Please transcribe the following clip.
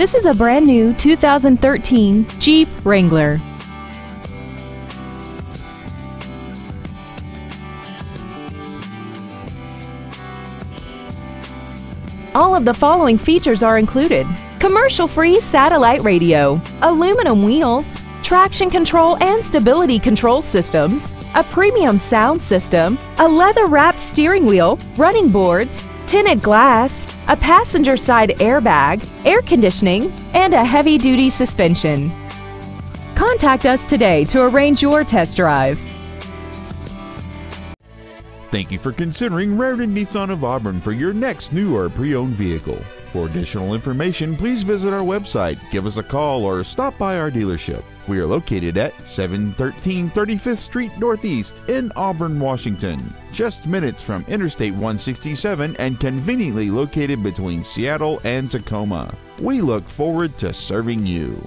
This is a brand new 2013 Jeep Wrangler. All of the following features are included: commercial-free satellite radio, aluminum wheels, traction control and stability control systems, a premium sound system, a leather-wrapped steering wheel, running boards, tinted glass, a passenger side airbag, air conditioning, and a heavy-duty suspension. Contact us today to arrange your test drive. Thank you for considering Rairdon Nissan of Auburn for your next new or pre-owned vehicle. For additional information, please visit our website, give us a call, or stop by our dealership. We are located at 713 35th Street Northeast in Auburn, Washington, just minutes from Interstate 167 and conveniently located between Seattle and Tacoma. We look forward to serving you.